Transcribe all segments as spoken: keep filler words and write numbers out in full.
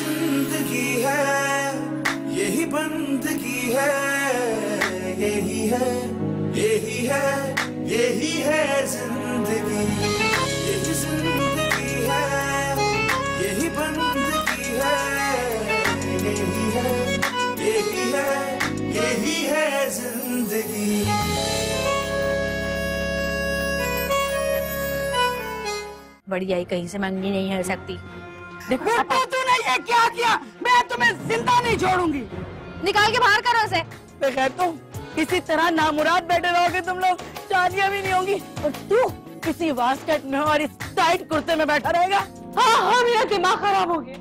जिंदगी है, यही बंदगी है, यही है, यही है, यही है जिंदगी। यही जिंदगी है, यही बंदगी है, यही है, यही है, यही है जिंदगी। बड़ी आई कहीं से मंगनी नहीं है सकती। देखो तूने ये क्या किया, मैं तुम्हें जिंदा नहीं छोड़ूंगी। निकाल के बाहर करो उसे। मैं कहता हूँ इसी तरह नामुराद बैठे रहोगे तुम लोग, शादियाँ भी नहीं होंगी। और तू किसी वास्केट में और इस टाइट कुर्ते में बैठा रहेगा। हाँ हाँ मेरा दिमाग खराब हो गया,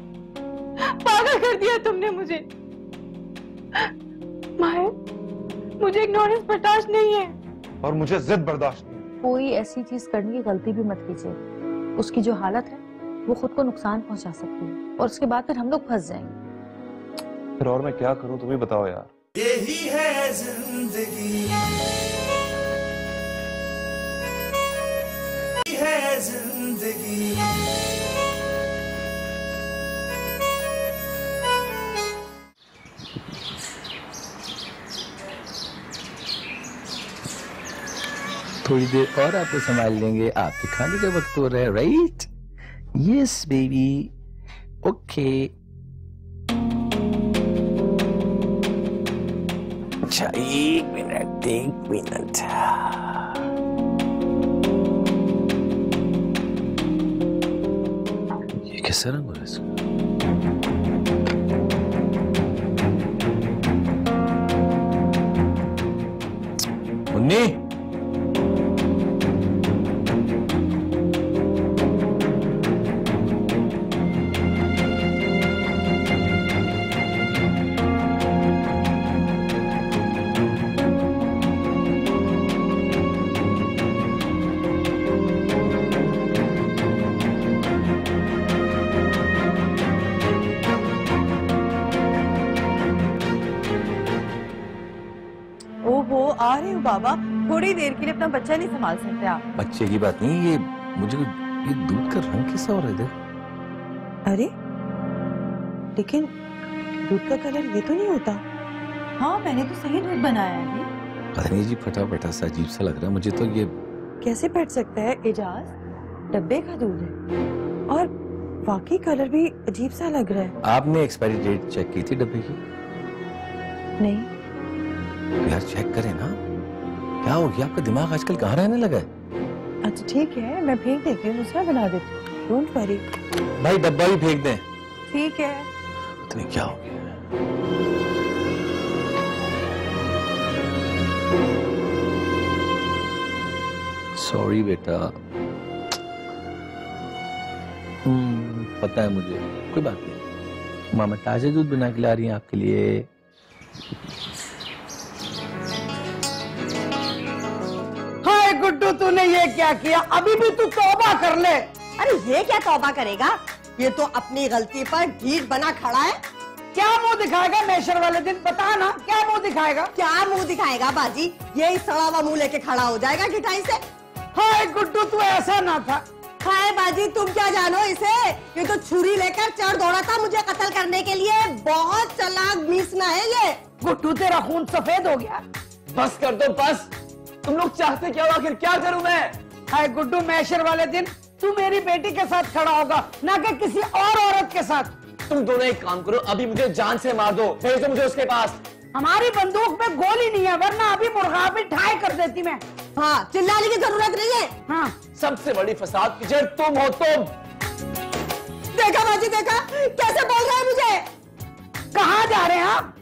पागल कर दिया तुमने मुझे। माए, मुझे इग्नोरेंस बर्दाश्त नहीं है और मुझे जिद बर्दाश्त नहीं है। कोई ऐसी चीज करने की गलती भी मत कीजिए, उसकी जो हालत है वो खुद को नुकसान पहुंचा सकती है और उसके बाद फिर हम लोग फंस जाएंगे। फिर और मैं क्या करूं तुम ही बताओ यार। यही है जिंदगी, यही है जिंदगी, थोड़ी देर और आपको संभाल लेंगे, आपके खाने का वक्त हो रहा है। Right, yes baby, okay. अच्छा एक मिनट, एक मिनट। ये कैसा रंग हो रहा है इसका? मुन्नी आ रहे हो बाबा, थोड़ी देर के लिए अपना बच्चा नहीं संभाल सकते आप? बच्चे की बात नहीं, ये मुझे ये दूध का रंग कैसा हो रहा है इधर? अरे लेकिन दूध का कलर ये तो नहीं होता। हाँ मैंने तो सही दूध बनाया है। पता नहीं जी, फटा फटा सा अजीब सा लग रहा है मुझे तो। ये कैसे फट सकता है एजाज, डब्बे का दूध है और बाकी कलर भी अजीब सा लग रहा है। आपने एक्सपायरी डेट चेक की थी डब्बे की? नहीं यार, चेक करें ना। क्या हो गया आपका दिमाग आजकल, कहाँ रहने लगा है? अच्छा ठीक है, मैं फेंक देती हूँ, दूसरा बना देती हूँ। डोंट वरी भाई, डब्बा भी फेंक दें। ठीक है। तो क्या हो गया? सॉरी बेटा। हम्म, पता है मुझे, कोई बात नहीं। मामा ताजा दूध बना के ला रही है आपके लिए। गुड्डू तूने ये क्या किया, अभी भी तू तौबा कर ले। अरे ये क्या तौबा करेगा, ये तो अपनी गलती पर ढीठ बना खड़ा है। क्या मुंह दिखाएगा मेशर वाले दिन, बता ना क्या मुंह दिखाएगा। क्या मुंह दिखाएगा बाजी, यही सड़ा हुआ मुंह लेके खड़ा हो जाएगा गिटाई से। हाय गुड्डू तू ऐसा ना था। हाय बाजी तुम क्या जानो इसे, ये तो छुरी लेकर चढ़ दौड़ा था मुझे कत्ल करने के लिए। बहुत चालाक मिसना है ये। गुड्डू तेरा खून सफेद हो गया, बस कर दो बस। तुम लोग चाहते क्या हो, आखिर क्या करूं मैं? हाय गुड्डू, मैशर वाले दिन तू मेरी बेटी के साथ खड़ा होगा, ना कि किसी और औरत के साथ। तुम दोनों एक काम करो, अभी मुझे जान से मार दो, भेज दो मुझे उसके पास। हमारी बंदूक में गोली नहीं है, वरना अभी मुर्गा भी ढाई कर देती मैं। हाँ चिल्लाने की जरूरत नहीं है। हाँ सबसे बड़ी फसाद की जड़ तुम हो तुम। देखा बाजी देखा कैसे बोल रहा है मुझे। कहाँ जा रहे हैं आप?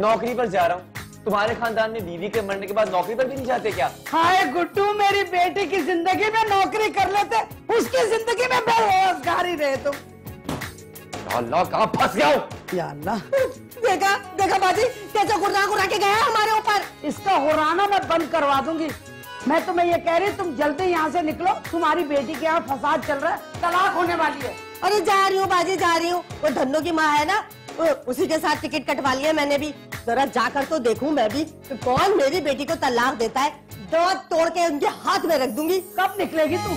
नौकरी पर जा रहा हूँ। तुम्हारे खानदान में बीवी के मरने के बाद नौकरी पर भी नहीं जाते क्या? हाय गुड्डू मेरी बेटी की जिंदगी में नौकरी कर लेते, उसकी जिंदगी में बेरोजगार ही रहे तुम। अल्लाह कहाँ फंस गया हूं या अल्लाह। देखा देखा बाजी कैसे गुर्रा गुर्रा के गया हमारे ऊपर। इसका होराना मैं बंद करवा दूंगी। मैं तुम्हें ये कह रही, तुम जल्दी यहाँ से निकलो, तुम्हारी बेटी के यहाँ फसाद चल रहा है, तलाक होने वाली है। अरे जा रही हूँ बाजी जा रही हूँ, वो धन्नो की माँ है ना, उसी के साथ टिकट कटवा लिया मैंने भी। जरा जाकर तो देखूं मैं भी तो कौन मेरी बेटी को तलाक देता है, दांत तोड़ के उनके हाथ में रख दूंगी। कब निकलेगी तू?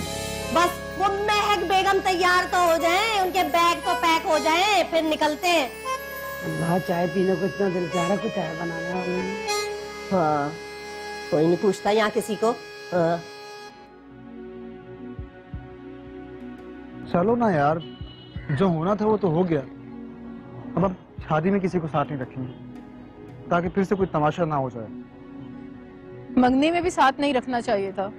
बस वो महक बेगम तैयार तो हो जाएं, उनके बैग तो पैक हो जाएं, फिर निकलते हैं। अम्मा चाय पीने को इतना दिल चाह रहा कि चाय बनाने वाली। हाँ, कोई नहीं पूछता यहाँ किसी को। हाँ। चलो ना यार, जो होना था वो तो हो गया। अब अब शादी में किसी को साथ नहीं रखेंगे ताकि फिर से कोई तमाशा ना हो जाए। मंगनी में भी साथ नहीं रखना चाहिए था,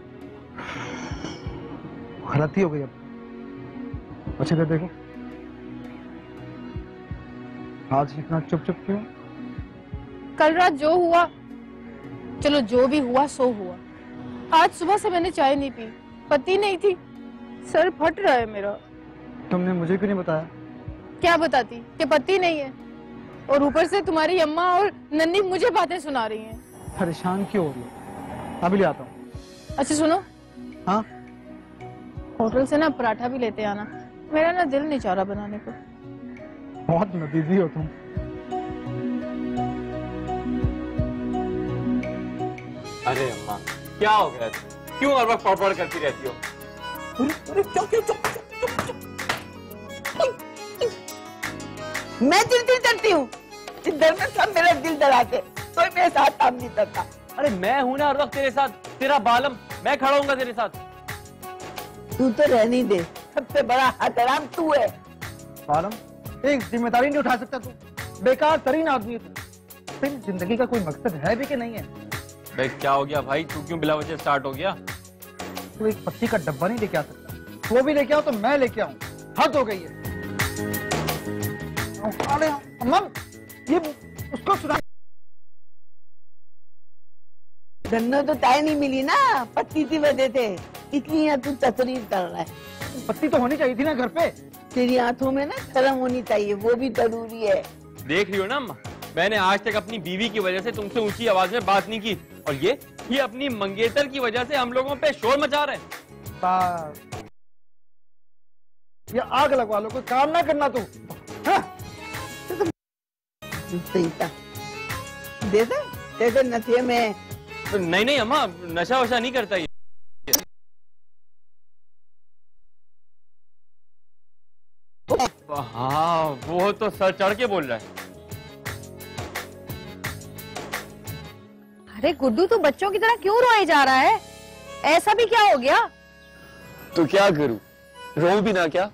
गलती हो गई। अब अच्छे से देखो, आज इतना चुप चुप क्यों? कल रात जो हुआ, चलो जो भी हुआ सो हुआ। आज सुबह से मैंने चाय नहीं पी, पति नहीं थी, सर फट रहा है मेरा। तुमने मुझे क्यों नहीं बताया? क्या बताती कि पति नहीं है, और ऊपर से तुम्हारी अम्मा और नन्नी मुझे बातें सुना रही हैं। परेशान क्यों हो रही? अभी ले आता हूँ। अच्छा सुनो, हाँ होटल से ना पराठा भी लेते आना, मेरा ना दिल नहीं चाह रहा बनाने को। बहुत नदीदी हो तुम। अरे अम्मा क्या हो गया, क्यों हर वक्त पड़पड़ करती रहती हो? अरे चुप चुप चुप चुप। मैं दिल दिल डरती हूँ, डरना सब मेरा दिल डराते, कोई मेरे साथ काम नहीं करता। अरे मैं हूँ ना हर वक्त तेरे साथ, तेरा बालम, मैं खड़ा हूँ तेरे साथ। तू तो रहनी दे, सबसे बड़ा हतराम तू है। बालम एक जिम्मेदारी नहीं उठा सकता तू, बेकार तरीन आदमी है तू। फिर जिंदगी का कोई मकसद है भी कि नहीं है? भाई क्या हो गया भाई, तू क्यों बिला वजह स्टार्ट हो गया? तू एक पत्ती का डब्बा नहीं लेके आ सकता, वो भी लेके आओ तो मैं लेके आऊँ, हद हो गई है। अरे अम्मा ये उसको सुना, धन्नो तो चाय नहीं मिली ना, पत्ती की वजह से इतनी यहाँ तू तकरीर कर रहा है। पत्ती तो होनी चाहिए थी ना घर पे। तेरी आंखों में ना शर्म होनी चाहिए, वो भी जरूरी है। देख रही हो ना, मैंने आज तक अपनी बीवी की वजह से तुमसे ऊंची आवाज में बात नहीं की, और ये ये अपनी मंगेतर की वजह से हम लोगों पे शोर मचा रहे हैं। ये आग लगवा लो, कोई काम ना करना तू। दे दे दे नशे में। नहीं नहीं अम्मा, नशा वशा नहीं करता ये। हाँ वो तो सर चढ़ के बोल रहा है। अरे गुड्डू तू बच्चों की तरह क्यों रोए जा रहा है? ऐसा भी क्या हो गया? तो क्या करूं, रो भी ना क्या,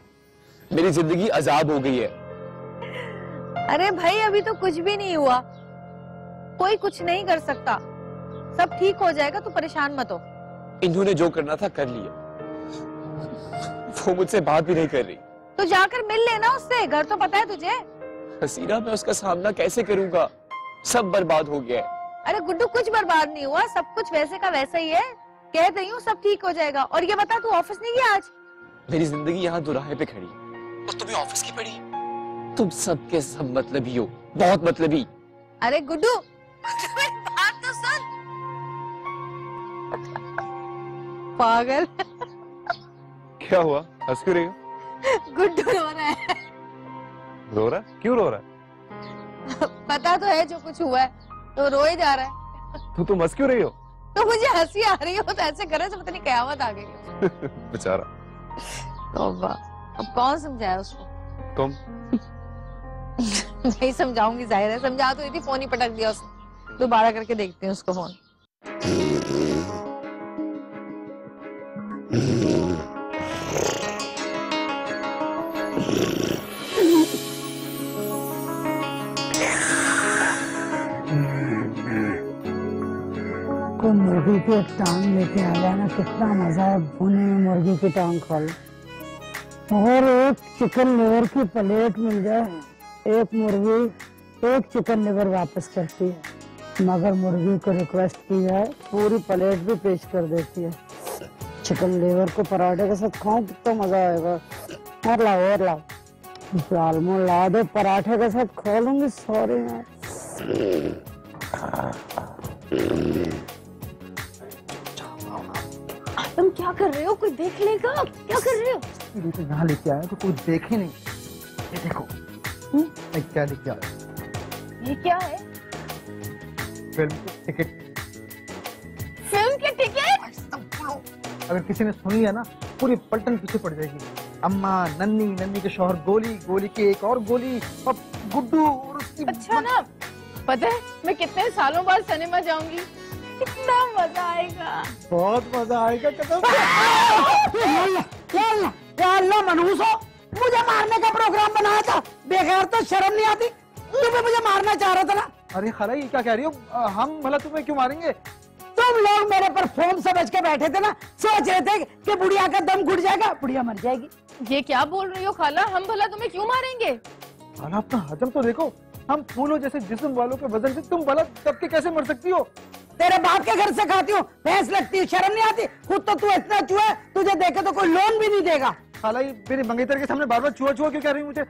मेरी जिंदगी आजाद हो गई है। अरे भाई अभी तो कुछ भी नहीं हुआ, कोई कुछ नहीं कर सकता, सब ठीक हो जाएगा, तू परेशान मत हो। इन्होंने जो करना था कर लिया, वो मुझसे बात भी नहीं कर रही। तो जाकर मिल लेना उससे, घर तो पता है तुझे। हसीना मैं उसका सामना कैसे करूंगा, सब बर्बाद हो गया है। अरे गुड्डू कुछ बर्बाद नहीं हुआ, सब कुछ वैसे का वैसा ही है, कह रही हूँ सब ठीक हो जाएगा। और ये बता तू ऑफिस नहीं गया आज? मेरी जिंदगी यहाँ दुराहे पे खड़ी है, और तुम्हें ऑफिस की पड़ी। तुम सबके सब मतलबी हो, बहुत मतलबी। अरे गुड्डू बात तो सुन। पागल क्या हुआ, हंस क्यों रही हो? गुड्डू रो रहा है। रो रहा है? क्यों रो रहा है? पता तो है जो कुछ हुआ है, तो रो ही जा रहा है। तो तुम हंस क्यों रही हो? तो मुझे हंसी आ रही हो, तो ऐसे कर रहे हो पता नहीं कयामत आ गई हो। बेचारा। तौबा, अब कौन समझाया उसको? तुम? नहीं समझाऊंगी, जाहिर है समझा तो इतनी, फोन ही पटक दिया उसने। दोबारा करके देखते हैं उसको फोन। तो मुर्गी के टांग लेके आ गया ना, कितना मजा है भुने में मुर्गी की टांग खा लो। और एक चिकन लिवर की प्लेट मिल जाए, एक मुर्गी एक चिकन लिवर वापस करती है, मगर मुर्गी को रिक्वेस्ट की जाए पूरी प्लेट भी पेश कर देती है। चिकन लिवर को पराठे के साथ खाओ कितना मजा आएगा। और लाओ और लाओ, जालमो ला दो, पराठे के साथ खा लूंगी। सॉरी यार, तुम क्या कर रहे हो, कोई देख लेगा? क्या कर रहे हो? तो यहाँ लेके आया तो कोई देखे नहीं। ये देखो क्या लेके आया। ये क्या है? फिल्म के टिकट। फिल्म के टिकट? अगर किसी ने सुन लिया ना पूरी पलटन पीछे पड़ जाएगी। अम्मा, नन्नी, नन्नी के शौहर गोली, गोली की एक और गोली, और गुड्डू और उसकी। अच्छा ना, पता है मैं कितने सालों बाद सिनेमा जाऊंगी, कितना मजा आएगा, बहुत मजा आएगा। मनहूस हो, मुझे मारने का प्रोग्राम बनाया था, बेकार तो शर्म नहीं आती, तुम्हें मुझे मारना चाह रहा था ना। अरे खरा, ये क्या कह रही हो, हम भला तुम्हें क्यों मारेंगे? तुम लोग मेरे पर फोम समझ के बैठे थे ना, सोच रहे थे कि बुढ़िया का दम घुट जाएगा, बुढ़िया मर जाएगी। ये क्या बोल रही हो खाला, हम भला तुम्हें क्यों मारेंगे? खाला अपना हजम तो देखो, हम फूलों जैसे जिस्म वालों के वजन से तुम भला तब के कैसे मर सकती हो? तेरे बाप के घर से खाती हो, भैंस लगती हो, शर्म नहीं आती? खुद तो तू इतना चूहा है, तुझे देखे तो कोई लोन भी नहीं देगा। खाला, ये मेरे मंगेतर के सामने बार बार चूहा चूहा क्यों कह रही मुझे?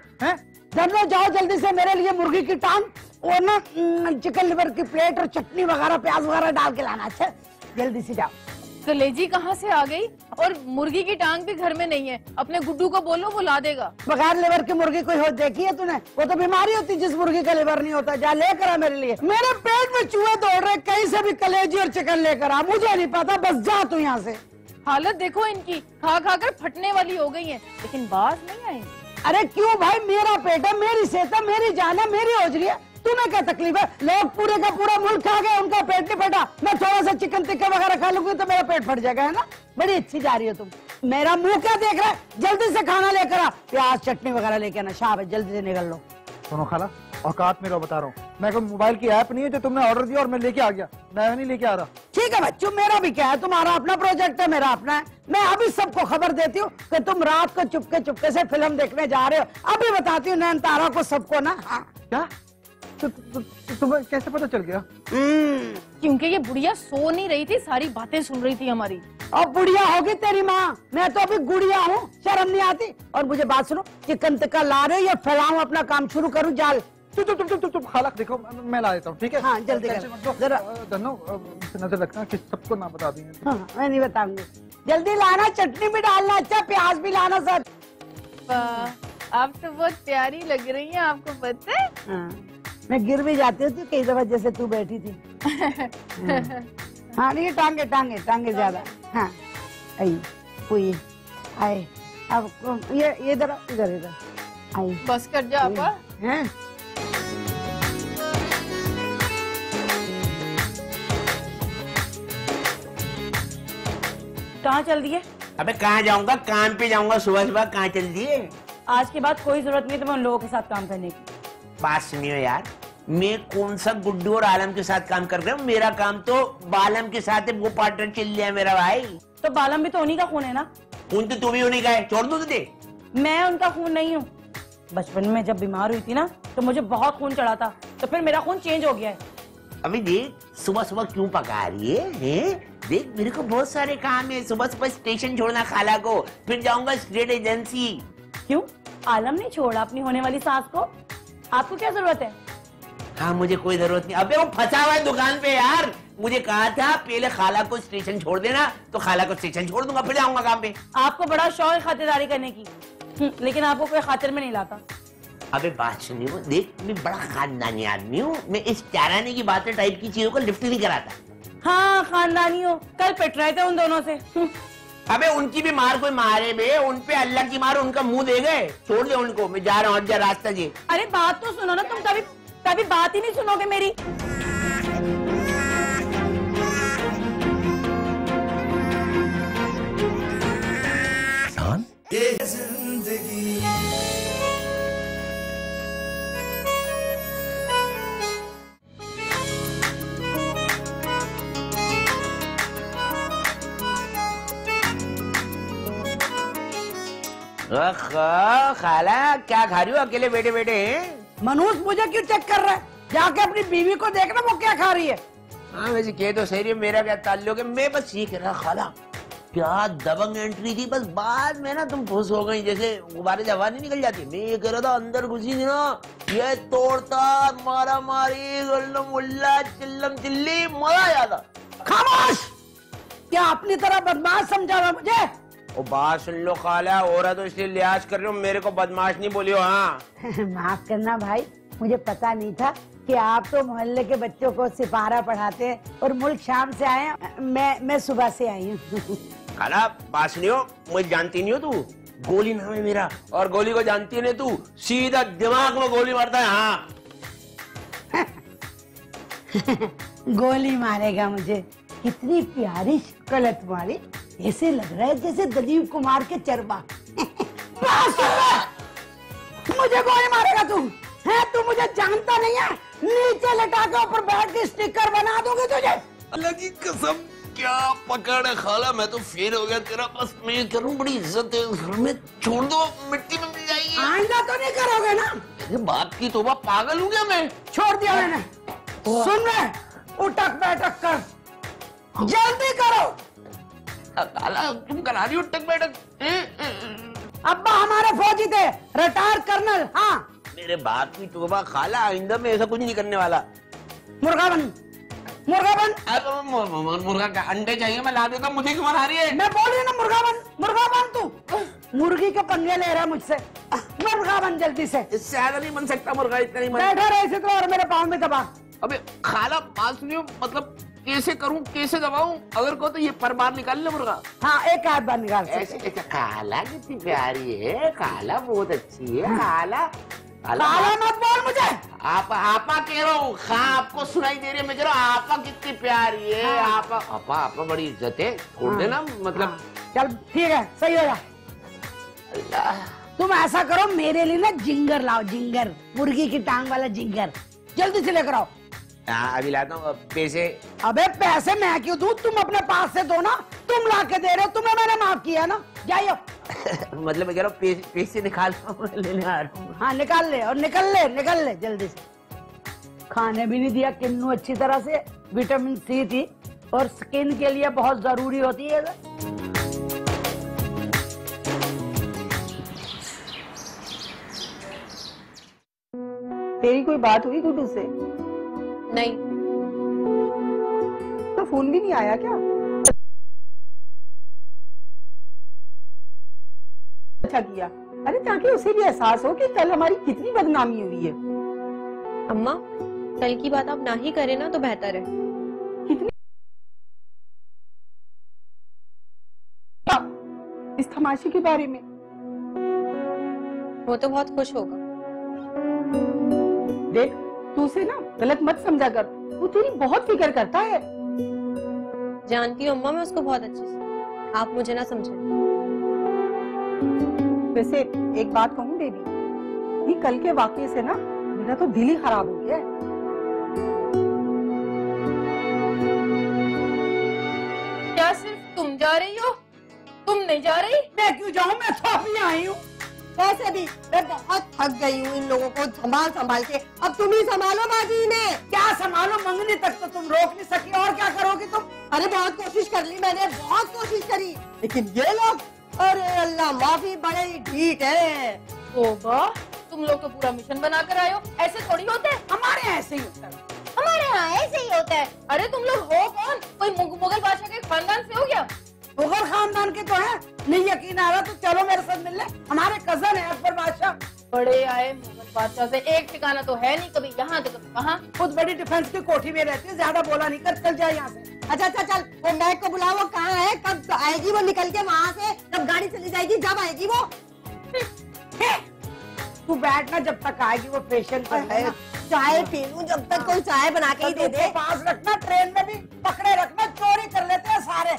चलो जाओ जल्दी से, मेरे लिए मुर्गी की टांग और ना चिकन लिवर की प्लेट और चटनी वगैरह प्याज वगैरह डाल के लाना। अच्छा, जल्दी से जाओ। कलेजी कहाँ से आ गई? और मुर्गी की टांग भी घर में नहीं है, अपने गुड्डू को बोलो वो ला देगा। बगैर लिवर की मुर्गी कोई हो देखी है तूने? वो तो बीमारी होती जिस मुर्गी का लिवर नहीं होता। जा लेकर आ मेरे लिए, मेरे पेट में चूहे दौड़ रहे, कहीं से भी कलेजी और चिकन लेकर आ, मुझे नहीं पता, बस जा तू यहाँ से। हालत देखो इनकी, खा खा कर फटने वाली हो गई है, लेकिन बाज नहीं आई। अरे क्यों भाई, मेरा पेट है, मेरी सेहत है, मेरी जान है, मेरी ओझरी है, तुम्हें क्या तकलीफ है? लोग पूरे का पूरा मुल्क खा गए, उनका पेट नहीं फटा, मैं थोड़ा सा चिकन टिक्का वगैरह खा लूंगी तो मेरा पेट फट जाएगा, है ना? बड़ी अच्छी जा रही हो तुम, मेरा मुंह क्या देख रहा है? जल्दी से खाना लेकर आ, प्याज चटनी वगैरह लेकर आना, शाबाश है, जल्दी से निकल लो। सुनो खाला, औकात में रहो, बता रहा हूँ, मैं कोई मोबाइल की ऐप नहीं है जो तुमने ऑर्डर दिया और मैं लेके आ गया, मैं नहीं लेके आ रहा। ठीक है बच्चों, मेरा भी क्या है, तुम्हारा अपना प्रोजेक्ट है, मेरा अपना है। मैं अभी सबको खबर देती हूँ कि तुम रात को चुपके चुपके से फिल्म देखने जा रहे हो, अभी बताती हूँ नयनतारा को, सबको ना। हाँ। क्या तु, तु, तु, तुम्हें कैसे पता चल गया? क्योंकि ये बुढ़िया सो नहीं रही थी, सारी बातें सुन रही थी हमारी। अब बुढ़िया होगी तेरी माँ, मैं तो अभी गुड़िया हूँ, शर्म नहीं आती। और मुझे बात सुनो, चिकन टिक्का ला रहे हो या फैलाऊं अपना काम शुरू करूँ जाल? तुम तुम तुम तुम खालक देखो, मैं ला देता हूँ। ठीक है, हाँ जल्दी जरा, नजर रखना कि सबको ना बता देंगे। हाँ, मैं नहीं बताऊंगी, जल्दी लाना, चटनी भी डालना, अच्छा प्याज भी लाना सर। आप तो बहुत प्यारी लग रही हैं, आपको पता है? हाँ, मैं गिर भी जाती हूँ कई दफा, जैसे तू बैठी थी। हाँ नहीं, टांगे टांगे टांगे ज्यादा। हाँ आई आए, अब ये ये इधर इधर इधर आई, बस कर जाओ आप। कहाँ चल रही है? अबे कहाँ जाऊँगा, काम पे जाऊँगा सुबह सुबह, कहाँ चल रही है? आज के बाद कोई जरूरत नहीं तो मैं उन लोगों के साथ काम करने की। बात सुनियो यार, मैं कौन सा गुड्डू और आलम के साथ काम कर रहा हूँ, मेरा काम तो बालम के साथ है, वो पार्टनर चिल्ली है मेरा भाई। तो बालम भी तो उन्हीं का खून है ना? खून तो तू भी उन्हीं का है, छोड़ दो तुझे। मैं उनका खून नहीं हूँ, बचपन में जब बीमार हुई थी ना तो मुझे बहुत खून चढ़ा था, तो फिर मेरा खून चेंज हो गया है। अभी देख सुबह सुबह क्यों पका रही है, देख मेरे को बहुत सारे काम है, सुबह सुबह स्टेशन छोड़ना खाला को, फिर जाऊंगा स्टेट एजेंसी। क्यों, आलम नहीं छोड़ा अपनी होने वाली सास को? आपको क्या जरूरत है? हाँ मुझे कोई जरूरत नहीं। अबे वो फंसा हुआ है दुकान पे यार, मुझे कहा था पहले खाला को स्टेशन छोड़ देना, तो खाला को स्टेशन छोड़ दूंगा, फिर जाऊंगा काम पे। आपको बड़ा शौक है खातिरदारी करने की, लेकिन आपको कोई खातिर में नहीं लाता। अबे बात सुनिए, देख मैं बड़ा खानदानी आदमी हूँ, मैं इस चाराने की बातें टाइप की चीजों को लिफ्ट नहीं कराता। हाँ खानदानी हो, कल पिट रहे थे उन दोनों से। अबे उनकी भी मार कोई मारे बे, उनपे अल्लाह की मार, उनका मुंह दे गए, छोड़ दे उनको, मैं जा रहा हूँ, जा रास्ता जी। अरे बात तो सुनो ना, तुम कभी कभी बात ही नहीं सुनोगे मेरी। खाला क्या खा रही हो अकेले बैठे बैठे? मनोज मुझे क्यों चेक कर रहा है, जाके अपनी बीवी को देखना वो क्या खा रही है। हाँ वैसे कह तो सही, मेरा क्या ताल्लुक है, मैं बस ये कह रहा खाला क्या दबंग एंट्री थी, बस बाद में ना तुम खुश हो गई, जैसे गुब्बारे से हवा नहीं निकल जाती। मैं ये कह रहा था अंदर घुसी थी ना, ये तोड़ता मारा मारी गुल्लम उल्ला चिल्लम चिल्ली, मजा आ जाता। खामोश, क्या अपनी तरह बदमाश समझा रहा मुझे? ओ बात सुन लो खाला, हो रहा तो इसलिए लिहाज कर रही हूँ, मेरे को बदमाश नहीं बोलियो। हाँ माफ करना भाई, मुझे पता नहीं था कि आप तो मोहल्ले के बच्चों को सिपारा पढ़ाते हैं और मुल्क शाम से आए, मैं मैं सुबह से आई हूँ। काला बासनियों, मुझे जानती नहीं हो तू, गोली नाम है मेरा, और गोली को जानती नहीं तू, सीधा दिमाग में गोली मारता है। हाँ गोली मारेगा मुझे, कितनी प्यारी शक्ल है तुम्हारी, ऐसे लग रहा है जैसे दलीप कुमार के चरबा। मुझे गोली मारेगा तू? है तू मुझे जानता नहीं है? नीचे लटा के ऊपर बैठ के स्टिकर बना दूंगी तुझे। अल्लाह की कसम क्या पकड़ है खाला, मैं तो फेल हो गया तेरा, बस मैं करूं, बड़ी इज्जत है इस घर में, छोड़ दो मिट्टी में मिल जाएगी। आंदा तो नहीं करोगे ना? अरे बाप की तौबा, पागल हूँ क्या मैं? छोड़ दिया मैंने। सुन रहे, उठक बैठक कर, जल्दी करो। खाला तुम करा रही हो उठक बैठक? अब्बा हमारे फौजी थे, रिटायर कर्नल। हाँ मेरे बाप की तौबा खाला, आइंदा में ऐसा कुछ नहीं करने वाला। मुर्गा बन, मुर्गा बन। अरे मुर्गा का अंडे चाहिए, मैं ला देता हूँ, मुझे क्यों मना रही है? मैं बोल रही हूँ ना, मुर्गा बन, मुर्गा बन। तू मुर्गी के पंगे ले रहा है मुझसे, मुर्गा बन जल्दी से। इससे ज्यादा नहीं बन सकता मुर्गा, इतना नहीं बन। बैठा रहे इसे तो, और मेरे पाँव में दबा। अबे खाला बात सुनियो, मतलब कैसे करूँ, कैसे दबाऊँ? अगर को तो ये पर बार निकाल ले मुर्गा। हाँ एक हाथ बार निकाल। खाला कितनी प्यारी है, खाला बहुत अच्छी है, खाला खाला मत बोल मुझे। आप आपा कह रहा हूँ, आपको सुनाई दे रही है? मैं कह रहा हूँ आपा कितनी प्यारी है। हाँ। आपा आपा आपा बड़ी इज्जत है, छोड़ देना। हाँ। मतलब चल ठीक है, सही होगा। अल्लाह तुम ऐसा करो, मेरे लिए ना जिंगर लाओ, जिंगर, मुर्गी की टांग वाला जिंगर, जल्दी से लेकर आओ। हाँ अभी लाता हूँ। पैसे? अबे पैसे मैं क्यों दूँ, तुम अपने पास से दो ना, तुम ला के दे रहे हो, तुम्हें मैंने माफ किया ना, जाइयो। मतलब मैं कह रहा हूँ पैसे, पैसे निकाल लेने आ रहा हूँ। हाँ निकाल ले, और निकल ले, निकल ले जल्दी से। खाने भी नहीं दिया किन्नू अच्छी तरह से, विटामिन सी थी और स्किन के लिए बहुत जरूरी होती है। तेरी कोई बात हुई गुड्डू से? नहीं। तो फोन भी नहीं आया क्या? अच्छा किया, अरे ताकि उसे भी एहसास हो कि कल हमारी कितनी बदनामी हुई है। अम्मा कल की बात आप ना ही करें ना तो बेहतर है। कितनी इस तमाशे के बारे में? वो तो बहुत खुश होगा। देख तू उसे ना गलत मत समझा कर, वो तेरी बहुत फिक्र करता है। जानती हूँ अम्मा मैं उसको बहुत अच्छे से, आप मुझे ना समझे। वैसे एक बात कहूँ बेबी, ये कल के वाकये से ना मेरा तो दिल ही खराब हो गया है। क्या सिर्फ तुम जा रही हो, तुम नहीं जा रही? मैं क्यों जाऊँ, मैं तो अभी आई हूँ। वैसे भी मैं बहुत थक गई हूँ इन लोगों को संभाल संभाल के, अब तुम ही संभालो बाजी ने। क्या संभालो, मंगनी तक तो तुम रोक नहीं सकी, और क्या करोगे तुम? अरे बहुत कोशिश कर ली मैंने, बहुत कोशिश करी, लेकिन ये लोग, अरे अल्लाह माफी, बड़े ही ठीक है। तौबा, तुम लोग तो पूरा मिशन बना कर आए हो, ऐसे थोड़ी होता है। हमारे यहाँ ऐसे ही होता है, हमारे यहाँ ऐसे ही होता है। अरे तुम लोग हो कौन, कोई मुगल बादशाह के खानदान से हो गया? मुगल खानदान के तो है, नहीं यकीन आ रहा तो चलो मेरे साथ मिलने, हमारे कजन है अकबर बादशाह। बड़े आए मुगल बादशाह से, एक ठिकाना तो है नहीं, कभी यहाँ तो कभी वहाँ। खुद बड़ी डिफेंस की कोठी में रहती है, ज्यादा बोला नहीं कर, चल जाए यहाँ से। अच्छा अच्छा चल, वो मैक को बुलाओ, कहाँ है, कब आएगी वो निकल के वहाँ से, कब गाड़ी चली जाएगी, जब आएगी वो। तू बैठना, जब तक आएगी वो पेशन पर है, चाय पी लूं, जब तक कोई चाय बना के ही दे दे। पास रखना, ट्रेन में भी पकड़े रखना, चोरी कर लेते हैं सारे।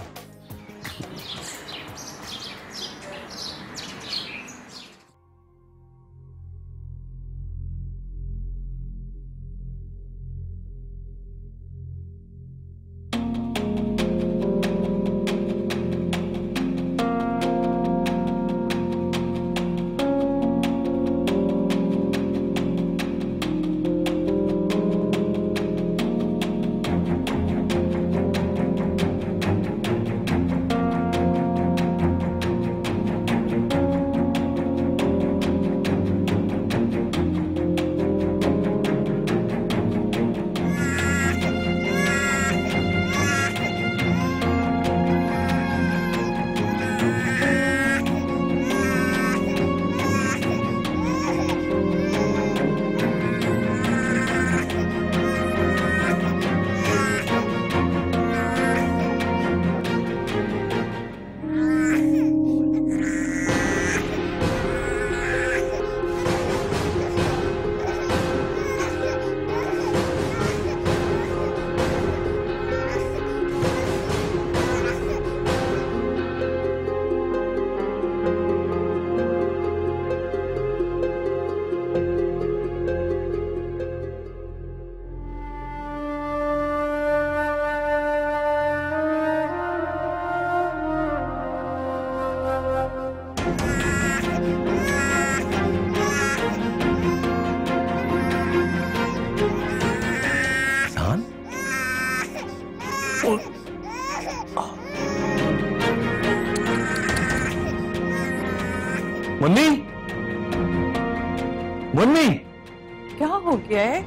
क्या हो गया है?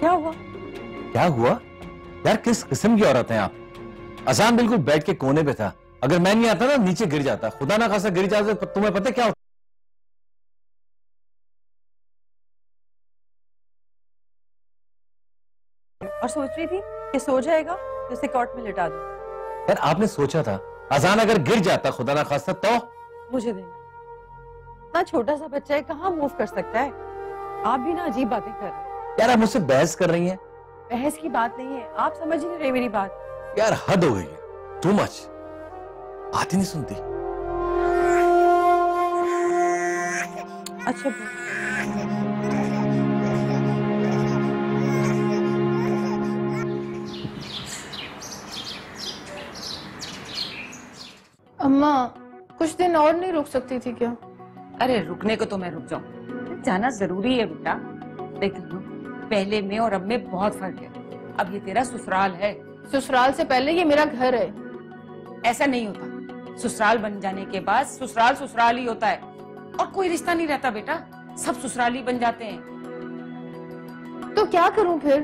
क्या हुआ? क्या हुआ यार, किस किस्म की औरत है आप? अजान बिल्कुल बेड के कोने पे था, अगर मैं नहीं आता ना नीचे गिर जाता, खुदा ना खासा गिर जाता। तुम्हें पता क्या होता? और सोच रही थी कि सो जाएगा तो उसे कॉट में लिटा दूं। यार आपने सोचा था अजान अगर गिर जाता खुदा ना खासा तो मुझे देना? ना, छोटा सा बच्चा है, कहाँ मूव कर सकता है। आप भी ना अजीब बातें कर रहे हैं यार। आप मुझसे बहस कर रही हैं। बहस की बात नहीं है, आप समझ ही नहीं रहे मेरी बात। यार हद हो गई है, टू मच, बात ही नहीं सुनती। अच्छा अम्मा, कुछ दिन और नहीं रुक सकती थी क्या? अरे रुकने को तो मैं रुक जाऊं, जाना जरूरी है बेटा। देख लो, पहले में और अब में बहुत फर्क है। अब ये तेरा ससुराल है, ससुराल से पहले ये मेरा घर है। ऐसा नहीं होता, ससुराल बन जाने के बाद ससुराल ससुराल ही होता है और कोई रिश्ता नहीं रहता बेटा, सब ससुराली बन जाते हैं। तो क्या करूं फिर?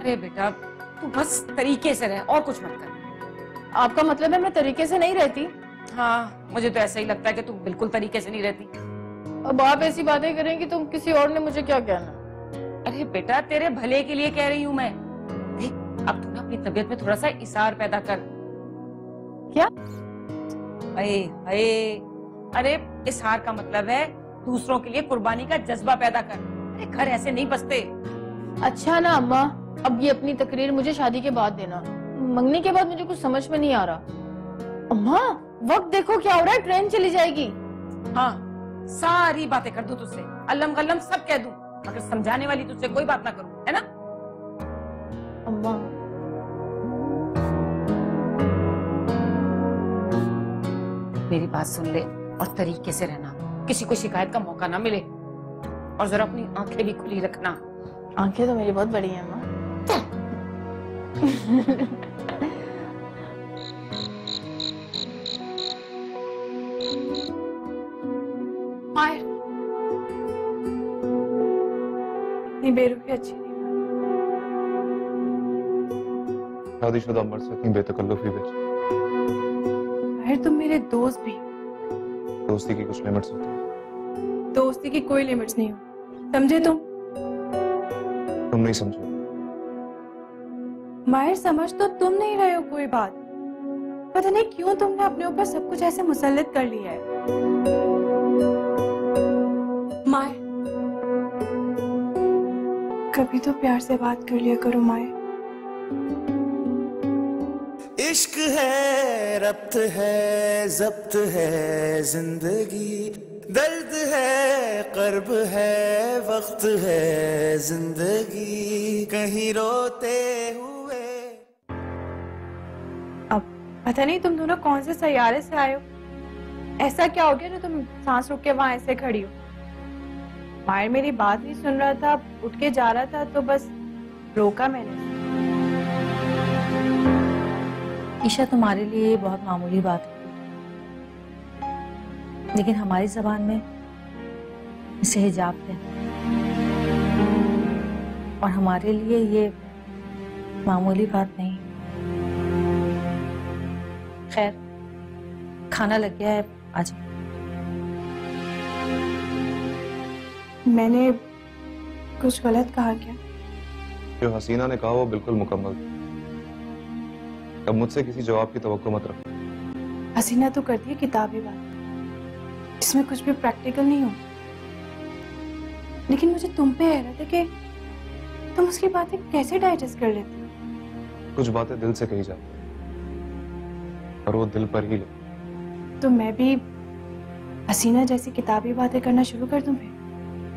अरे बेटा तू बस तरीके से रह और कुछ मत कर। आपका मतलब है मैं तरीके से नहीं रहती? हाँ, मुझे तो ऐसा ही लगता है कि तुम बिल्कुल तरीके से नहीं रहती। अब आप ऐसी बातें करें कि तुम किसी और ने मुझे क्या कहना। अरे बेटा तेरे भले के लिए कह रही हूँ मैं। देख अब तुम अपनी तबीयत में थोड़ा सा इसार पैदा कर। क्या? अरे अरे अरे इशार का मतलब है दूसरों के लिए कुर्बानी का जज्बा पैदा कर। अरे घर ऐसे नहीं बसते। अच्छा ना अम्मा, अब ये अपनी तकरीर मुझे शादी के बाद देना। मंगने के बाद मुझे कुछ समझ में नहीं आ रहा। अम्मा वक्त देखो क्या हो रहा है, ट्रेन चली जाएगी। हाँ सारी बातें कर दूं तुझसे, अल्लम गल्लम सब कह दूं, मगर समझाने वाली तुझसे कोई बात ना करूँ, है ना अम्मा? मेरी बात सुन ले और तरीके से रहना, किसी को शिकायत का मौका ना मिले, और जरा अपनी आंखें भी खुली रखना। आंखें तो मेरी बहुत बड़ी हैं मां। नहीं बेरुखी अच्छी नहीं। शादीशुदा उम्र से इतनी बेतकल्लुफी बेच। तुम मेरे दोस्त भी। दोस्ती की कुछ लिमिट्स होती हैं। दोस्ती की कोई लिमिट्स नहीं हो, समझे तुम? तुम नहीं समझो माहिर, समझ तो तुम नहीं रहे हो कोई बात। पता नहीं क्यों तुमने अपने ऊपर सब कुछ ऐसे मुसल्लत कर लिया है माहिर। कभी तो प्यार से बात कर लिया करो माहिर। इश्क है, रब्त है, ज़ब्त है जिंदगी, दर्द है, कर्ब है, वक्त है जिंदगी, कहीं रोते हुए। अब पता नहीं तुम दोनों कौन से सैयारे से आए हो, ऐसा क्या हो गया ना तुम सांस रुक के वहां ऐसे खड़ी हो? मायर मेरी बात नहीं सुन रहा था, उठ के जा रहा था तो बस रोका मैंने। ईशा तुम्हारे लिए ये बहुत मामूली बात है, लेकिन हमारी जबान में इसे हिजाब है और हमारे लिए ये मामूली बात नहीं। खैर खाना लग गया है, आ जाओ। मैंने कुछ गलत कहा क्या? जो हसीना ने कहा वो बिल्कुल मुकम्मल। अब मुझसे किसी जवाब की तवक्को मत रखो। हसीना तो करती है किताबी बात, इसमें कुछ भी प्रैक्टिकल नहीं हो, लेकिन मुझे तुम पे हैरान था कि तुम उसकी बातें कैसे डाइजेस्ट कर लेते हो। कुछ बातें दिल से कही जाती हैं और वो दिल पर ही ले। तो मैं भी हसीना जैसी किताबी बातें करना शुरू कर दूं?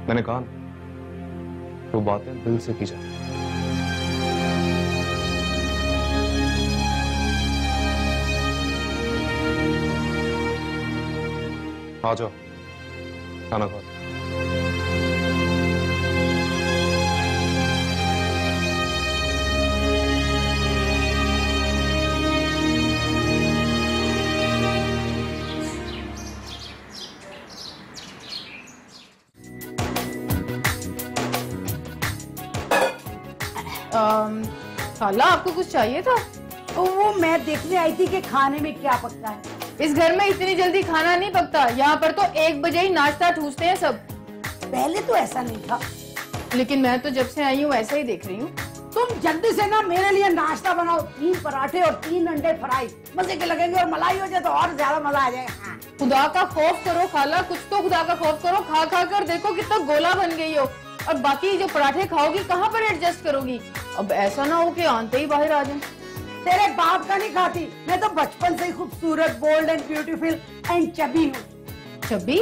मैंने कहा वो बातें दिल से की जाती हैं। आ जाओ खाना खाओ। खाला आपको कुछ चाहिए था? वो मैं देखने आई थी कि खाने में क्या पकता है। इस घर में इतनी जल्दी खाना नहीं पकता, यहाँ पर तो एक बजे ही नाश्ता ठूसते हैं सब। पहले तो ऐसा नहीं था, लेकिन मैं तो जब से आई हूँ ऐसा ही देख रही हूँ। तुम जल्दी से ना मेरे लिए नाश्ता बनाओ, तीन पराठे और तीन अंडे फ्राई मजे के लगेंगे, और मलाई हो जाए तो और ज्यादा मजा आ जाएगा। खुदा का खौफ करो खाला, कुछ तो खुदा का खौफ करो। खा खा कर देखो कितना गोला बन गई हो, और बाकी जो पराठे खाओगी कहाँ पर एडजस्ट करोगी? अब ऐसा ना हो कि आंते ही बाहर आ जाए। तेरे बाप का नहीं खाती, मैं तो बचपन से ही खूबसूरत, bold and beautiful and chubby हूँ। चबी?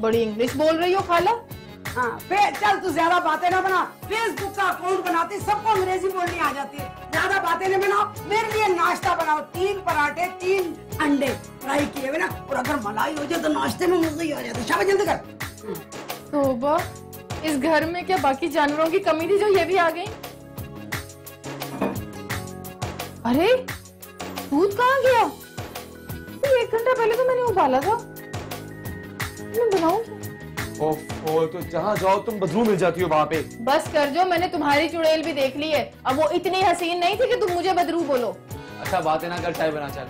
बड़ी इंग्लिश बोल रही हो खाला। हाँ, फिर चल तू ज्यादा बातें ना बना, फेसबुक का अकाउंट बनाती सबको अंग्रेजी बोलनी आ जाती है। ज्यादा बातें ना बनाओ, मेरे लिए नाश्ता बनाओ, तीन पराठे तीन अंडे फ्राई किए हुए ना, और अगर मलाई हो जाए तो नाश्ते में मजा ही आ जाता है। शाबाश, जल्दी कर। तोबा, इस घर में क्या बाकी जानवरों की कमी थी जो ये भी आ गई? अरे दूध कहाँ गया? एक घंटा पहले तो मैंने उबाला था, मैं बनाऊंगी। ओफ, ओ, तो जहाँ जाओ तुम बदबू मिल जाती हो वहाँ पे। बस कर जो, मैंने तुम्हारी चुड़ैल भी देख ली है, अब वो इतनी हसीन नहीं थी कि तुम मुझे बदरू बोलो। अच्छा बातें ना कर, चाय बना। चाय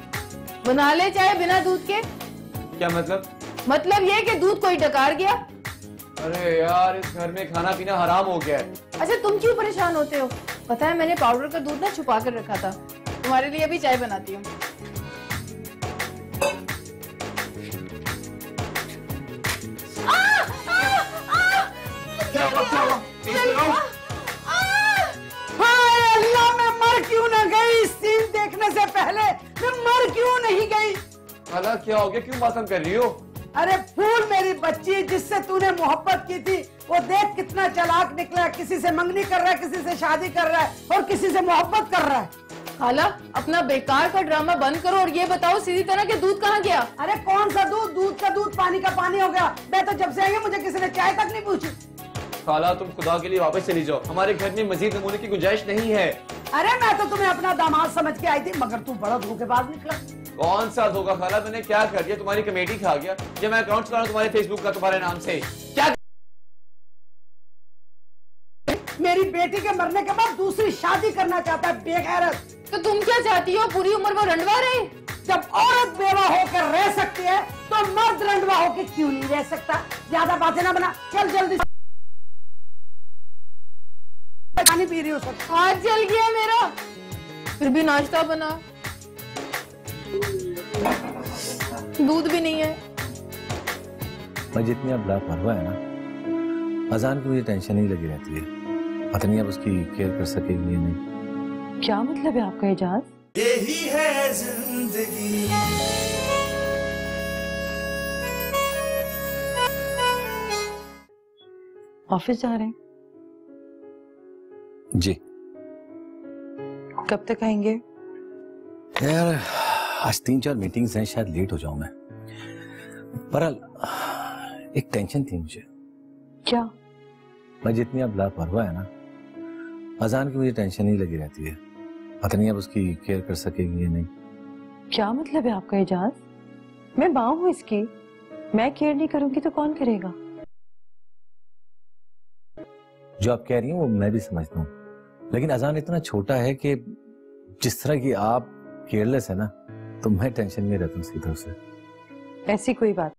बना ले, चाय बिना दूध के। क्या मतलब? मतलब ये कि दूध कोई डकार गया। अरे यार, इस घर में खाना पीना हराम हो गया है। अच्छा तुम क्यों परेशान होते हो? पता है मैंने पाउडर का दूध ना छुपा कर रखा था, तुम्हारे लिए अभी चाय बनाती हूँ। अल्लाह, मैं मर क्यों ना गई? सीन देखने से पहले मैं मर क्यों नहीं गई? खाला क्या हो गया, क्यों बात कर रही हो? अरे फूल मेरी बच्ची, जिससे तूने मोहब्बत की थी, वो देख कितना चालाक निकला, किसी से मंगनी कर रहा है, किसी से शादी कर रहा है, और किसी से मोहब्बत कर रहा है। खाला अपना बेकार का ड्रामा बंद करो और ये बताओ सीधी तरह के दूध कहाँ गया? अरे कौन सा दूध? दूध का दूध पानी का पानी हो गया। मैं तो जब से आई हूँ मुझे किसी ने चाय तक नहीं पूछी। खाला तुम खुदा के लिए वापस चली जाओ, हमारे घर में मजीद नमूने की गुंजाइश नहीं है। अरे मैं तो तुम्हें अपना दामाद समझ के आई थी, मगर तुम बड़ा धोखेबाज निकला। कौन सा धोखा खाला? मैंने क्या कर दिया? तुम्हारी कमेटी खा गया जब मैं अकाउंट चला रहा हूँ तुम्हारे फेसबुक का तुम्हारे नाम से। क्या मेरी बेटी के मरने के बाद दूसरी शादी करना चाहता है बेगैरत? तो तुम क्या चाहती हो, पूरी उम्र वो रंडवा रहे? जब औरत बेवा होकर रह सकती है तो मर्द रंडवा होकर क्यों नहीं रह सकता? ज्यादा बातें ना बना, चल जल्दी। पानी पी रही हो? हाथ जल गया मेरा, फिर भी नाश्ता बना। दूध भी नहीं है। मैं जितनी अब लापरवाह है ना, अजान की मुझे टेंशन ही लगी रहती है, पता नहीं अब उसकी केयर कर सकेगी नहीं। क्या मतलब है आपका एजाज? यही है जिंदगी। ऑफिस जा रहे हैं जी? कब तक आएंगे? यार आज तीन चार मीटिंग्स हैं, शायद लेट हो जाऊं मैं। पर एक टेंशन थी मुझे। क्या? मैं जितनी अब लापरवाह है ना, अजान की मुझे टेंशन ही लगी रहती है, पता नहीं अब उसकी केयर कर सकेगी या नहीं। क्या मतलब है आपका एजाज? मैं बाँ हूँ इसकी, मैं केयर नहीं करूंगी तो कौन करेगा? जो आप कह रही हैं वो मैं भी समझता हूँ, लेकिन अजान इतना छोटा है कि जिस तरह की आप केयरलेस है ना, तो मैं टेंशन में रहता हूँ सीधे से। ऐसी कोई बात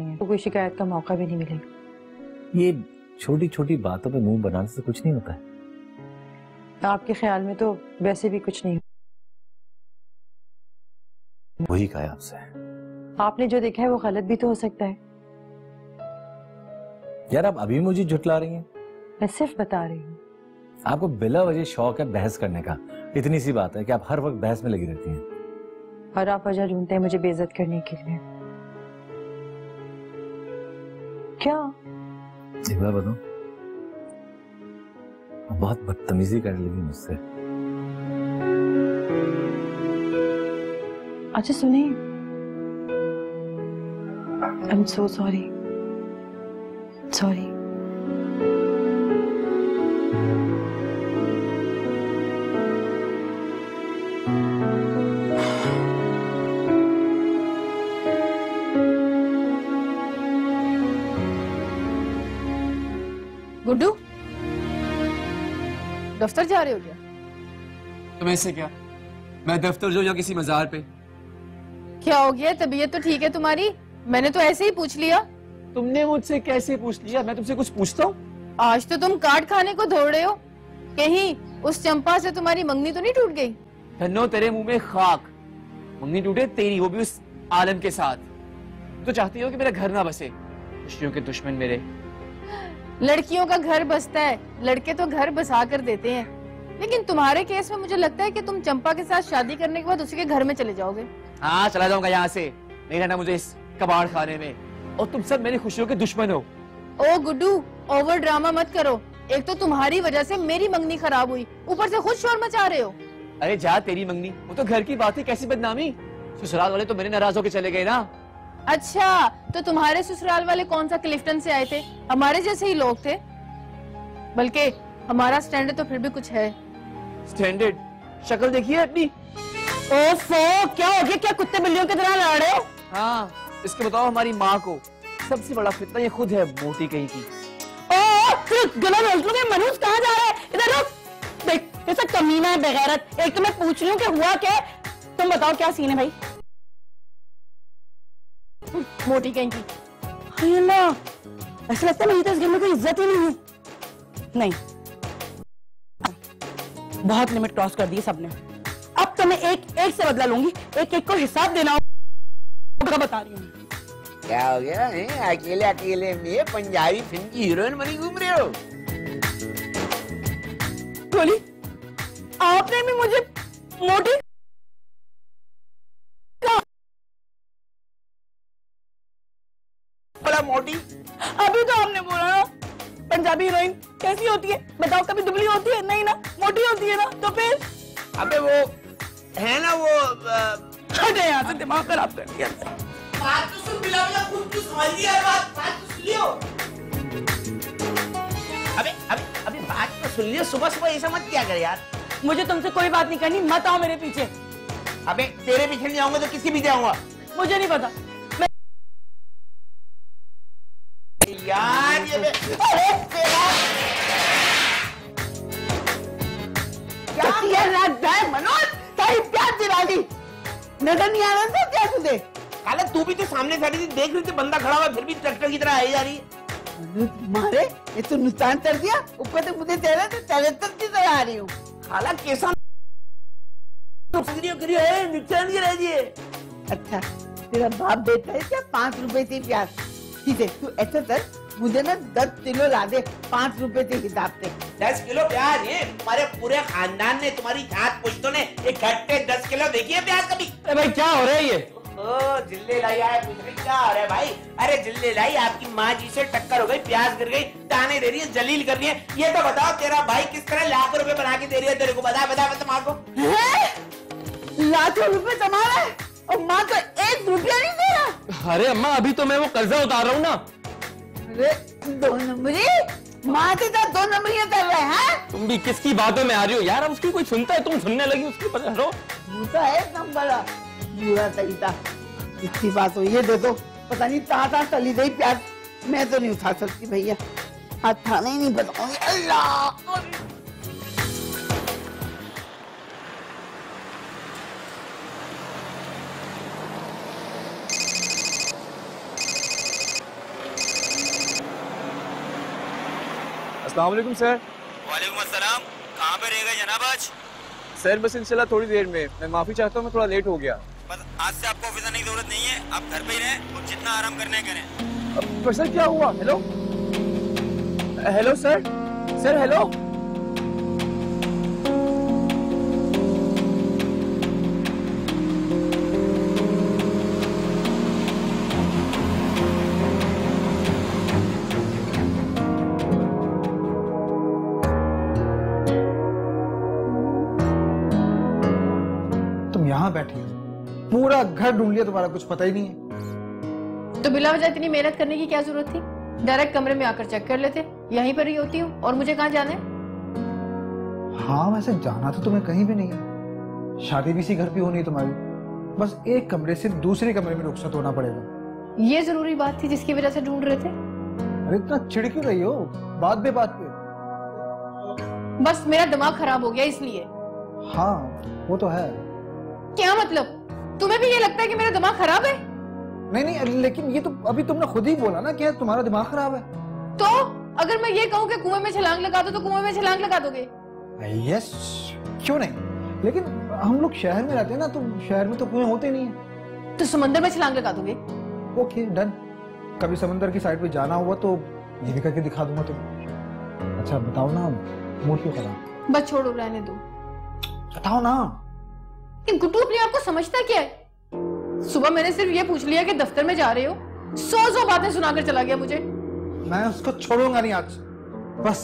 नहीं है, तो कोई शिकायत का मौका भी नहीं मिलेगा। ये छोटी छोटी बातों पे मुंह बनाने से कुछ नहीं होता है। आपके ख्याल में तो वैसे भी कुछ नहीं। वही कहा आपसे, आपने जो देखा है वो गलत भी तो हो सकता है। यार आप अभी मुझे झुटला रही हैं। मैं सिर्फ बता रही हूँ। आपको बिला वजह शौक है बहस करने का, इतनी सी बात है कि आप हर वक्त बहस में लगी रहती हैं। और आप वजह ढूंढते हैं मुझे बेइज्जत करने के लिए। क्या एक बार बताओ, बहुत बदतमीजी कर लेगी मुझसे। अच्छा सुनिए, I am so sorry. Sorry Guddu, दफ्तर जा रहे हो क्या? तुम्हें इससे क्या? मैं दफ्तर जो या किसी मजार पे। क्या हो गया, तबीयत तो ठीक है तुम्हारी? मैंने तो ऐसे ही पूछ लिया। तुमने मुझसे कैसे पूछ लिया? मैं तुमसे कुछ पूछता हूँ? आज तो तुम काट खाने को दौड़ रहे हो, कहीं उस चंपा से तुम्हारी मंगनी तो नहीं टूट गई? धन्नो तेरे मुंह में खाक, मंगनी टूटे तेरी, वो भी उस आलम के साथ। तो चाहती हो कि मेरा घर ना बसे, खुशियों के दुश्मन मेरे। लड़कियों का घर बसता है, लड़के तो घर बसा कर देते हैं, लेकिन तुम्हारे केस में मुझे लगता है कि तुम चंपा के साथ शादी करने के बाद उसी के घर में चले जाओगे। हाँ चला जाऊंगा यहाँ से, नहीं रहना मुझे इस कबाड़ खाने में, और तुम सब मेरी खुशियों के दुश्मन हो। ओ गुड्डू, ओवर ड्रामा मत करो। एक तो तुम्हारी वजह से मेरी मंगनी खराब हुई, ऊपर से खुद शोर मचा रहे हो। अरे जा तेरी मंगनी, वो तो घर की बात है, कैसी बदनामी। ससुराल वाले तो मेरे नाराज होकर चले गए ना। अच्छा, तो तुम्हारे ससुराल वाले कौन सा क्लिफ्टन से आए थे? हमारे जैसे ही लोग थे, बल्कि हमारा स्टैंडर्ड तो फिर भी कुछ है। स्टैंडर्ड? शक्ल देखिए अपनी। ओफो, क्या हो गया? क्या कुत्ते बिल्लियों की तरह लड़ रहे हो? हाँ, इसको बताओ हमारी माँ को, सबसे बड़ा फितना ये खुद है, मोटी कहीं की। मनुज कहाँ जा रहा है? इधर रुक, देख ये सब कमीना है, बेगैरत। एक तो मैं पूछ रही हूँ कि हुआ क्या, तुम बताओ क्या सीन है भाई? मोटी कहीं की, ऐसा लगता है मेरी तो इस घर में कोई इज्जत ही नहीं है। नहीं, बहुत लिमिट क्रॉस कर दी सबने। अब तो मैं एक एक से बदला लूंगी, एक एक को हिसाब देना होगा, बता रही हूँ। क्या हो गया है? अकेले अकेले में पंजाबी फिल्म की हीरोइन बनी घूम रहे हो। गोली, आपने भी मुझे मोटी बड़ा मोटी, अभी तो आपने बोला ना पंजाबी हीरोइन कैसी होती है, बताओ कभी दुबली होती है? नहीं ना, मोटी होती है ना। तो फिर अबे वो है ना वो छोटे, यहाँ से दिमाग खराब कर दिया। बात तो सुन, बिला बिला खूब तो समझ लिया है, बात बात तो सुन लियो। अबे अबे अबे बात तो सुन लियो, सुबह सुबह ऐसा मत क्या कर यार। मुझे तुमसे कोई बात नहीं करनी, मत आओ मेरे पीछे। अबे तेरे पीछे नहीं आऊंगा तो किसी पीछे आऊंगा। मुझे नहीं पता यार, ये क्या है मनोज? प्यार दिला दी, नजर नहीं आ रहा था क्या तुझे? काले तू भी तो सामने खड़ी थी, देख रही थी बंदा खड़ा हुआ, फिर भी ट्रैक्टर की तरह आई जा रही है। मारे ये तो नुकसान कर दिया, ऊपर से मुझे तेरे से ट्रैक्टर की तरह आ रही हूँ। काला कैसा नुकसान की रह रही है। अच्छा तेरा बाप देता है क्या पाँच रुपए से प्याज? ठीक है, तू ऐसा कर, मुझे ना दस किलो ला दे, पाँच रुपए के हिसाब से। दस किलो प्याज? ये तुम्हारे पूरे खानदान ने, तुम्हारी जात पुश्तों ने इकट्ठे दस किलो देखी है प्याज कभी? अरे भाई क्या हो रहा है ये? ओ जिल्ले लाई आया, कुछ भी क्या हो रहा है भाई? अरे जिल्ले लाई आपकी माँ जी से टक्कर हो गई, प्याज गिर गई, ताने दे रही है, जलील कर रही है। ये तो बताओ तेरा भाई किस तरह लाखों रूपये बना के दे रही है तेरे को, बता बता बता माँ को। लाखों रूपये कमा रहा है और माँ को एक रुपया नहीं दे रहा। अरे अम्मा अभी तो मैं वो कर्जा उतार रहा हूँ ना। अरे दो नंबरी, माँ के साथ दो नंबरियाँ कर रहे हैं। तुम भी किसकी बातों में आ रही हो यार, अब उसकी कोई सुनता है, तुम सुनने लगी उसकी पता करो। झूठा है नंबर बुरा तरीका, इसकी बात हो ये दे दो, पता नहीं ताता तली गई प्यार। मैं तो नहीं उठा सकती भैया, हाथ थाने ही नहीं बताऊंगी। अल्लाह वालेकुम सर। वालेकुम अस्सलाम। कहाँ पे रहेगा जनाब आज? सर बस इंशाल्लाह थोड़ी देर में। मैं माफी चाहता हूँ मैं थोड़ा लेट हो गया। बस आज से आपको ऑफिस आने की जरूरत नहीं है, आप घर पे ही रहें और जितना आराम करना है करें। पर सर क्या हुआ? Hello hello sir, sir hello. पूरा घर ढूंढ लिया, तुम्हारा कुछ पता ही नहीं है। तो बिला वजह इतनी मेहनत करने की क्या जरूरत थी? डायरेक्ट कमरे में आकर चेक कर लेते, यहीं पर ही होती हूँ और मुझे कहाँ जाना है। हाँ वैसे जाना तो तुम्हें कहीं भी नहीं है, शादी भी इसी घर पे होनी है तुम्हारी, बस एक कमरे से दूसरे कमरे में रुखसत होना पड़ेगा। ये जरूरी बात थी जिसकी वजह से ढूंढ रहे थे? अरे इतना चिड़ क्यों रही हो बात बे बात पे? बस मेरा दिमाग खराब हो गया इसलिए। हाँ वो तो है। क्या मतलब, तुम्हें भी ये लगता है कि मेरा दिमाग खराब है? नहीं नहीं, लेकिन ये तो अभी तुमने खुद ही बोला ना कि तुम्हारा दिमाग खराब है। तो अगर मैं ये कहूँ कि कुएं में छलांग लगा दो तो कुएं में छलांग लगा दोगे? यस, क्यों नहीं, लेकिन हम लोग शहर में रहते हैं ना, तो शहर में तो कुएं होते नहीं है। तो समंदर में छलांग लगा दोगे? ओके डन, कभी समंदर की साइड पे जाना हुआ तो ये करके दिखा दूंगा तुम्हें। अच्छा बताओ ना, मूड क्यों खराब? बस छोड़ो, रहने दो। बताओ ना, इन गुड्डू अपने आप को समझता क्या है? सुबह मैंने सिर्फ ये पूछ लिया कि दफ्तर में जा रहे हो, सौ सौ बातें सुनाकर चला गया मुझे। मैं उसको छोड़ूंगा नहीं आज, बस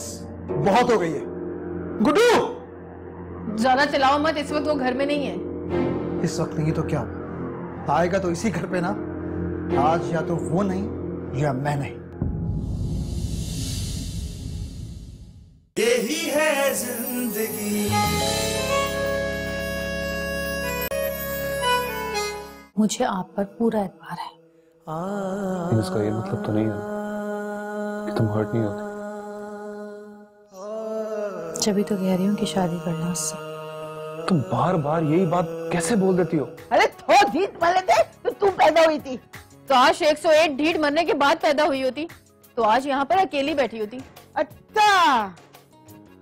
बहुत हो गई है। गुड्डू ज्यादा चलाओ मत, इस वक्त वो घर में नहीं है। इस वक्त नहीं तो क्या आएगा, तो इसी घर पे ना। आज या तो वो नहीं या मैं नहीं। यही है जिंदगी। मुझे आप पर पूरा एतबार है। लेकिन इसका ये मतलब तो नहीं है कि तुम हर्ट नहीं होते। अभी तो कह रही हूँ कि शादी कर लो उससे। तुम बार बार यही बात कैसे बोल देती हो? अरे थो ढीठ मर लेते तो तू पैदा हुई थी। काश एक सौ एक ढीठ मरने के बाद पैदा हुई होती तो आज यहाँ पर अकेली बैठी होती। अच्छा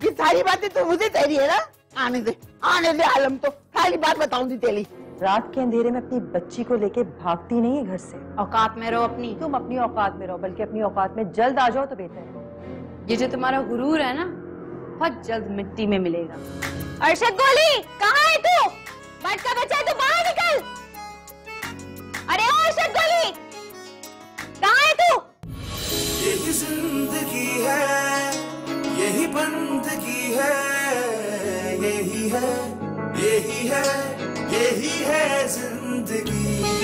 ये सारी बातें तो मुझे कह रही है ना? आने दे आने दे आलम, तो सारी बात बताऊंगी तेरी। रात के अंधेरे में अपनी बच्ची को लेके भागती नहीं है घर से। औकात में रहो अपनी। तुम अपनी औकात में रहो, बल्कि अपनी औकात में जल्द आ जाओ तो बेहतर है। ये जो तुम्हारा गुरूर है ना, बहुत जल्द मिट्टी में मिलेगा। अर्शद गोली कहाँ है तू? मर्द का बच्चा है तू, बाहर निकल। अरे अर्शद गोली कहाँ है तू? यही जिंदगी है, यही बंदगी है, यही है, यही है, यही है जिंदगी।